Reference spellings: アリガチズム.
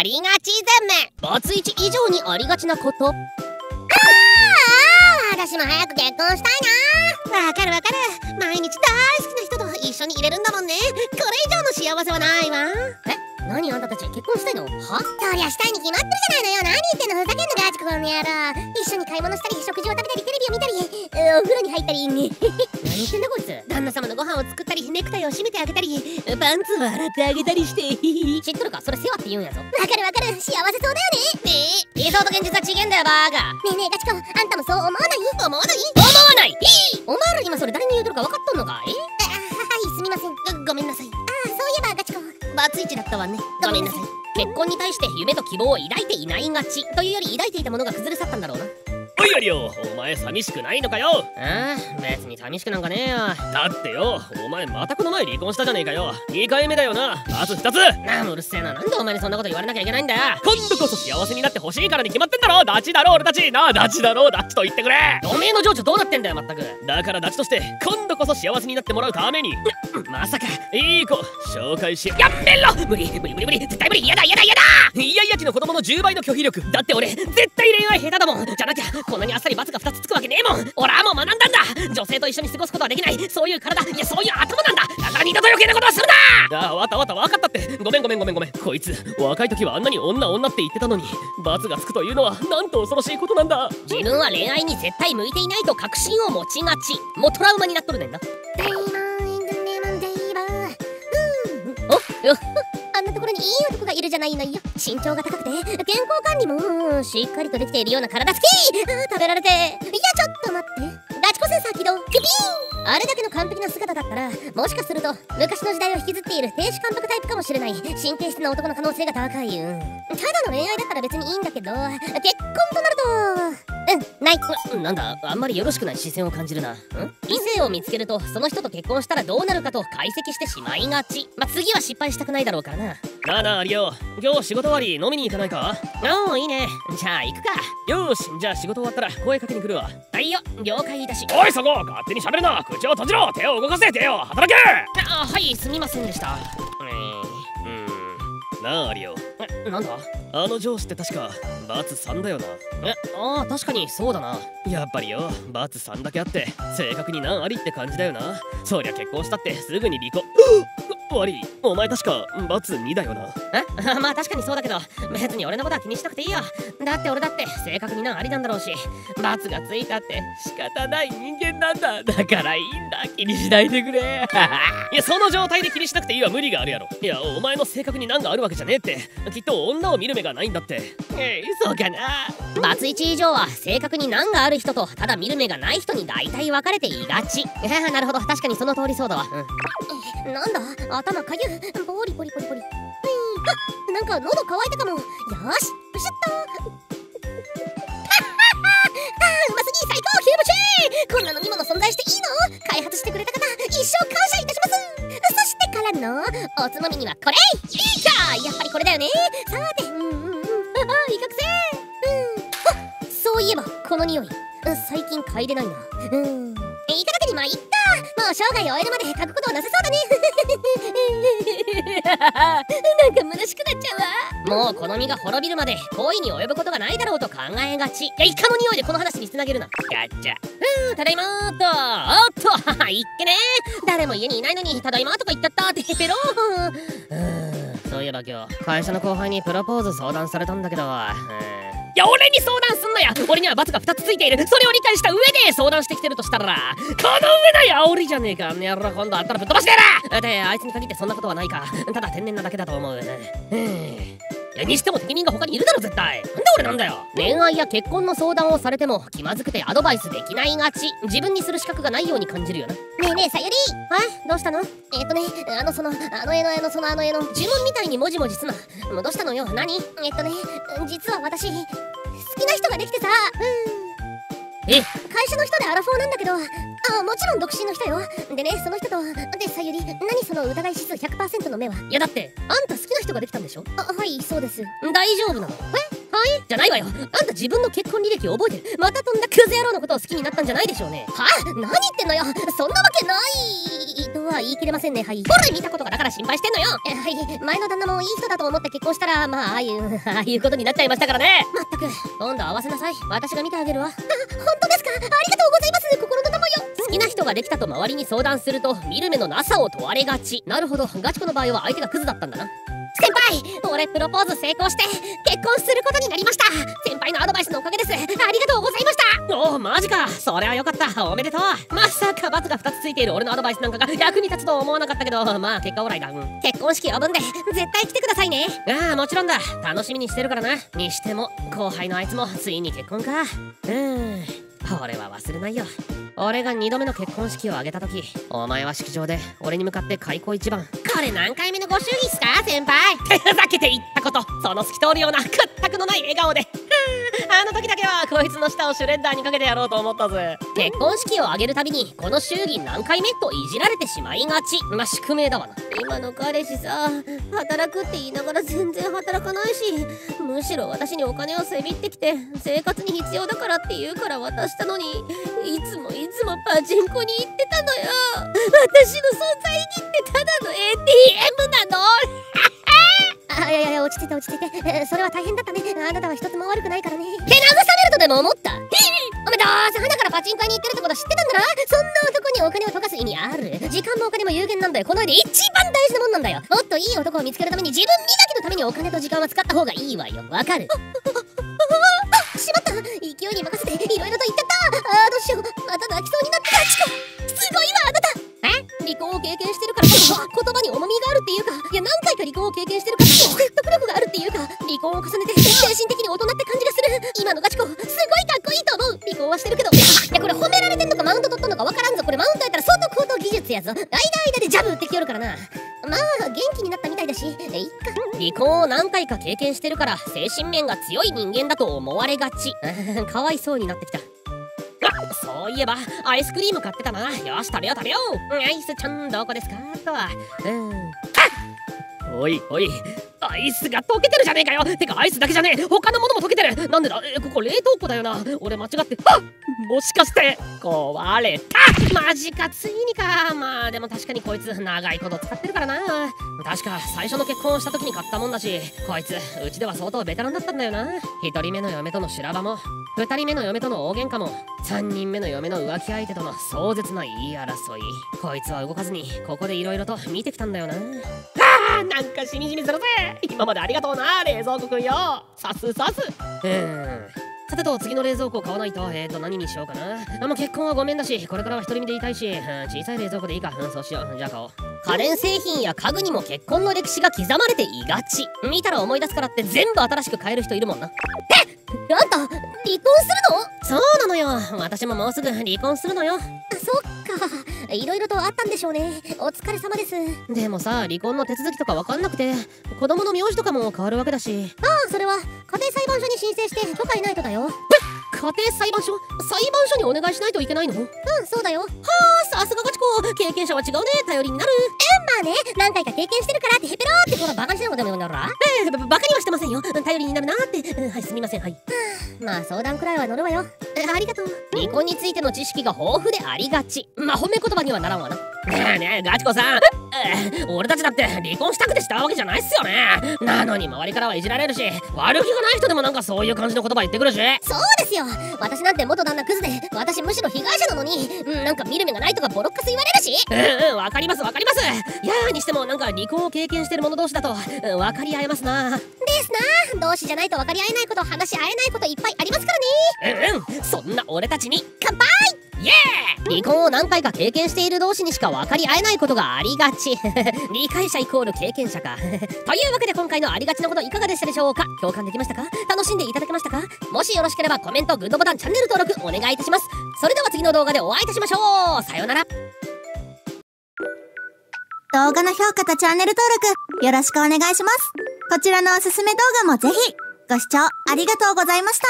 ありがちゼム。バツイチ以上にありがちなこと。あーあー、私も早く結婚したいな。わかるわかる。毎日大好きな人と一緒にいれるんだもんね。これ以上の幸せはないわ。え、何あんたたち結婚したいの？は？そりゃしたいに決まってるじゃないのよ。何言ってんの、ふざけんのガチこの野郎。一緒に買い物したり、食事を食べたり、テレビを見たり、お風呂に入ったり。何言ってんだこいつ。旦那様のご飯を作ったり、ネクタイを締めてあげたり、パンツを洗ってあげたりして。知っとるか、それ世話って言うんやぞ。わかるわかる、幸せそうだよね。理想と現実は違えんだよバーガー。ねえねえガチコ、あんたもそう思わない？思わない思わない。お前ら今それ誰に言うとるか分かっとんのかい？あ、はい、すみません。ごめんなさい。ああ、そういえばガチコ、バツイチだったわね。ごめんなさい。結婚に対して夢と希望を抱いていないがちというより、抱いていたものが崩れ去ったんだろうな。おいやりよ、お前寂しくないのかよ。ああ、別に寂しくなんかねえよ。だってよ、お前またこの前離婚したじゃねえかよ。2回目だよな、あと2つ。なあ、うるせえな、なんでお前にそんなこと言われなきゃいけないんだよ。今度こそ幸せになってほしいからに決まってんだろ。ダチだろ俺たち。なあ、ダチだろダチと言ってくれ。おめえの情緒どうなってんだよまったく。だからダチとして今度こそ幸せになってもらうために。まさかいい子紹介し。やめろ、無理無理無理無理、絶対無理。やだやだやだ。イヤイヤ期の子供の10倍の拒否力だって。俺絶対恋愛下手だもん。じゃなきゃこんなにあっさり罰が2つつくわけねえもん。俺はもう学んだんだ。女性と一緒に過ごすことはできない。そういう体、いやそういう頭なんだ。だから二度と余計なことはするな。ああ、わかったわかったって。ごめんごめんごめんごめん。こいつ若い時はあんなに女女って言ってたのに、罰がつくというのはなんと恐ろしいことなんだ。自分は恋愛に絶対向いていないと確信を持ちがち。もうトラウマになっとるねんな。デイモンデイモンデイモン。おっあんなところにいい男がいるじゃないのよ。身長が高くて健康管理もしっかりとできているような体好き。食べられて。いやちょっと待って、ガチコセンサー起動。ピピーン。あれだけの完璧な姿だったら、もしかすると昔の時代を引きずっている亭主関白タイプかもしれない。神経質な男の可能性が高い。ただの恋愛だったら別にいいんだけど、結婚となるとない。なんだ、あんまりよろしくない視線を感じるな。異性を見つけるとその人と結婚したらどうなるかと解析してしまいがち。まあ、次は失敗したくないだろうからな。なあなあ、リオ、今日仕事終わり飲みに行かないか？おお、いいね。じゃあ行くか。よし、じゃあ仕事終わったら声かけに来るわ。はいよ、了解いたし。おいそこ、勝手に喋るな。口を閉じろ。手を動かせ。手を働け。あ、はい、すみませんでした。なあ、リオ。なんだ？あの上司って確かバツ3だよな。ああ、確かにそうだな。やっぱりよ、バツ3だけあって正確に何ありって感じだよな。そりゃ結婚したってすぐに離婚。悪い、お前確かバツ2だよな。えまあ確かにそうだけど、別に俺のことは気にしなくていいよ。だって俺だって正確に何ありなんだろうし、バツがついたって仕方ない人間なんだ。だからいいんだ、気にしないでくれ。いや、その状態で気にしなくていいは無理があるやろ。いや、お前の性格に何があるわけじゃねえって。きっと女を見る目がないんだって。そうかな。バツ1以上は正確に何がある人と、ただ見る目がない人に大体分かれていがち。なるほど、確かにその通りそうだわ。なんだ、頭かゆい。ポリポリポリポリ。あ、なんか喉乾いたかも。よし、プシュッと。うますぎ、最高、気持ちいい。こんな飲み物存在していいの？開発してくれた方、一生感謝いたします。そしてからのおつまみにはこれ。いいか、やっぱりこれだよね。さて、威嚇せ。そういえばこの匂い、最近嗅いでないな。いただけにまいった。もう生涯終えるまで嗅ぐことはなさそうだね。なんか虚しくなっちゃうわ。もうこの身が滅びるまで行為に及ぶことがないだろうと考えがち。いや、イカの匂いでこの話につなげるな。ガチャ。ただいまーと。おっと、いっけねー。誰も家にいないのにただいまーとか言っちゃったってペロー。そういえば今日会社の後輩にプロポーズ相談されたんだけど。いや、俺に相談すんなや。俺には罰が2つついている。それを理解した上で相談してきてるとしたら、この上ない煽りじゃねえか。やろ、今度あったらぶっ飛ばしてやら。で、あいつに限ってそんなことはないか。ただ天然なだけだと思う。いや、にしても適任が他にいるだろ絶対。なんで俺なんだよ。恋愛や結婚の相談をされても気まずくてアドバイスできないがち。自分にする資格がないように感じるよな。ねえねえ、さゆり。はい、どうしたの？ね、あの絵の呪文みたいにもじもじすな。もうどうしたのよ、何？実は私、好きな人ができてさ。会社の人でアラフォーなんだけど、もちろん独身の人よ。でね、その人と、で、さゆり、何その疑い指数 100% の目は。いや、だってあんた好きな人ができたんでしょ？はい、そうです。大丈夫なの？え？いじゃないわよ。あんた自分の結婚履歴を覚えてる。またとんだクズ野郎のことを好きになったんじゃないでしょうね。はあ、何言ってんのよ。そんなわけないとは言い切れませんね。はい、ほら見たことがだから心配してんのよ。はい、前の旦那もいい人だと思って結婚したら、まあああいうことになっちゃいましたからね。まったく、今度合わせなさい。私が見てあげるわ。あ、本当ですか。ありがとうございます。心の玉よ。好きな人ができたと周りに相談すると、見る目のなさを問われがち。なるほど、ガチ子の場合は相手がクズだったんだな。先輩、俺プロポーズ成功して結婚することになりました。先輩のアドバイスのおかげです。ありがとうございました。おお、マジか。それはよかった。おめでとう。まさか罰が2つついている俺のアドバイスなんかが役に立つとは思わなかったけど、まあ結果オーライだ。結婚式呼ぶんで絶対来てくださいね。ああ、もちろんだ。楽しみにしてるからな。にしても後輩のあいつもついに結婚か。俺は忘れないよ。俺が2度目の結婚式を挙げた時、お前は式場で俺に向かって開口一番。これ何回目のご祝儀っすか先輩。ふざけて言ったこと。その透き通るような屈託のない笑顔であの時だけはこいつの舌をシュレッダーにかけてやろうと思ったぜ。結婚式を挙げるたびにこの祝儀何回目といじられてしまいがち。まあ宿命だわな。今の彼氏さ、働くって言いながら全然働かないし、むしろ私にお金をせびってきて、生活に必要だからって言うから渡したのに、いつもパチンコに行ってたのよ。私の存在意義ってただの ATM なのあ、いや落ち着いて落ち着いて。それは大変だったね。あなたは一つも悪くないからね。手慰めるとでも思った。おめどうせ花からパチンコに行ってるってこと知ってたんだな。そんな男にお金を溶かす意味ある？時間もお金も有限なんだよ。この世で一番大事なもんなんだよ。もっといい男を見つけるために自分磨きのためにお金と時間は使った方がいいわよ。わかる？あ、しまった。勢いに任せていろいろと言っちゃった。あー、どうしよう。また泣きそうになった。ガチ子、すごいわあなた。離婚を経験してるから言葉に重みがあるっていうか、いや何回か離婚を経験してるから説得力があるっていうか、離婚を重ねて精神的に大人って感じがする。今のガチ子すごいかっこいいと思う。離婚はしてるけど、いやこれ褒められてんのかマウント取ったのかわからんぞ。これマウントやったら相当高等技術やぞ。間々でジャブ打ってきよるからな。まあ元気になったみたいだし、いっか。離婚を何回か経験してるから精神面が強い人間だと思われがちかわいそうになってきた。そういえばアイスクリーム買ってたな。よし食べよう食べよう。アイスちゃんどこですかとは。おいおい、アイスが溶けてるじゃねえかよ。てかアイスだけじゃねえ、他のものも溶けてる。なんでだ。ここ冷凍庫だよな。俺間違って、あ、もしかして壊れた。マジか、ついにか。まあでも確かにこいつ長いこと使ってるからな。確か最初の結婚をした時に買ったもんだし、こいつうちでは相当ベテランだったんだよな。1人目の嫁との修羅場も、2人目の嫁との大喧嘩も、3人目の嫁の浮気相手との壮絶な言い争い。こいつは動かずにここでいろいろと見てきたんだよな。なんかしみじみするぜ。今までありがとうな冷蔵庫くんよ。さすさす。さてと次の冷蔵庫を買わないと。何にしようかな。もう結婚はごめんだし、これからは独り身でいたいし、小さい冷蔵庫でいいか。そうしよう。じゃあ買おう。家電製品や家具にも結婚の歴史が刻まれていがち。見たら思い出すからって全部新しく買える人いるもんな。え、あんた離婚するの？そうなのよ。私ももうすぐ離婚するのよ。あ、そっか。いろいろとあったんでしょうね。お疲れ様です。でもさ、離婚の手続きとかわかんなくて、子供の名字とかも変わるわけだし。ああ、それは家庭裁判所に申請して許可いないとだよ。え、家庭裁判所？裁判所にお願いしないといけないの？うん、そうだよ。はあ、さすがガチ子。経験者は違うね。頼りになる。え、まあね。何回か経験してるからってヘペローってこのバカにしないことでもなら。バカにはしてませんよ。頼りになるなーって。はい、すみません。はい。まあ相談くらいは乗るわよ。ありがとう。離婚についての知識が豊富でありがち。まあ褒め言葉にはならんわな。ねえねえガチ子さん、俺たちだって離婚したくてしたわけじゃないっすよね。なのに周りからはいじられるし、悪気がない人でもなんかそういう感じの言葉言ってくるし。そうですよ。私なんて元旦那クズで、私むしろ被害者なのに、なんか見る目がないとかボロッカス言われるし。わかりますわかります。いやーにしてもなんか離婚を経験してる者同士だと、分かり合えますな。ですな。同士じゃないと分かり合えないこと、話し合えないこといっぱいありますからね。そんな俺たちに乾杯。イエーイ。離婚を何回か経験している同士にしか分かり合えないことがありがち理解者イコール経験者かというわけで今回のありがちなこといかがでしたでしょうか。共感できましたか？楽しんでいただけましたか？もしよろしければコメント、グッドボタン、チャンネル登録お願いいたします。それでは次の動画でお会いいたしましょう。さようなら。動画の評価とチャンネル登録よろしくお願いします。こちらのおすすめ動画もぜひご視聴ありがとうございました。